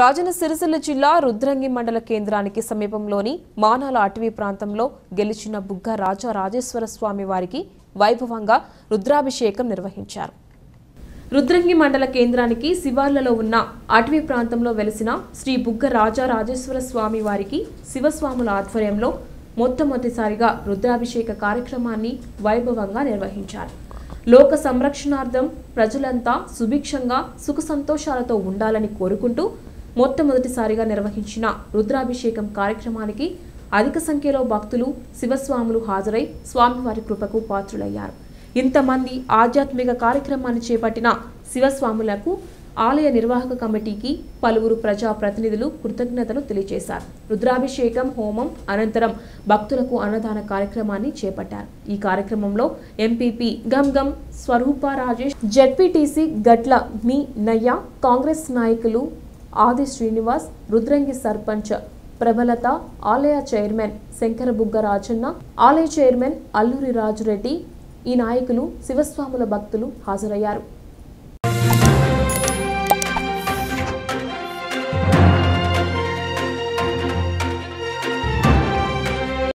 Rajanna Supan Sircilla, Rudrangi Mandala Kendraniki Samipamloni, Manala Atvi Prantamlo, Gelichina Bugga Raja Rajeswara Swami Variki, Vaibhavanga, Rudrabhishekam Nirvahincharu. Rudrangi Mandala Kendraniki, Sivarlalo Unna, Atvi Prantamlo Velasina, Sri Bugga Raja Rajeswara Swami Variki, Sivaswamula Adhvaryamlo, Mottamotisariga, Rudrabhisheka Karyakramani, Vaibhavanga Nirvahincharu. Loka Samrakshanardham, Prajalanta, Subhikshanga, Sukhasantoshalato Undalani Korukuntu, Mottamotisariga Nirvahinchina, Rudrabhishekam Karyakramani, Adhika Sankhya Bhaktulu, Sivaswamulu Hajarai, Swamivari Krupaku Patrulayaru. Intamandi, Adhyatmika Karyakramanni Chepatina, Sivaswamulaku, Alaya Nirvahaka Committee, Paluru Praja Pratinidulu, Krutagnatalu Telichesaru, Rudrabhishekam Homam, Anantaram, Bhaktulaku Anadana Karyakramanni Chepataru. Ee Karyakramamlo, MPP Gumgum, Swarupa Rajesh Jet PTC, Gatla, Mi Naya, Congress Nayakulu, Adi Srinivas, Rudrangi Sarpancha, Prabalata, Alaya Chairman, Sankara Bugga Rajanna, Alaya Chairman, Aluri Rajarati, ఈ నాయకులు శివస్వాముల భక్తులు హాజరయ్యారు.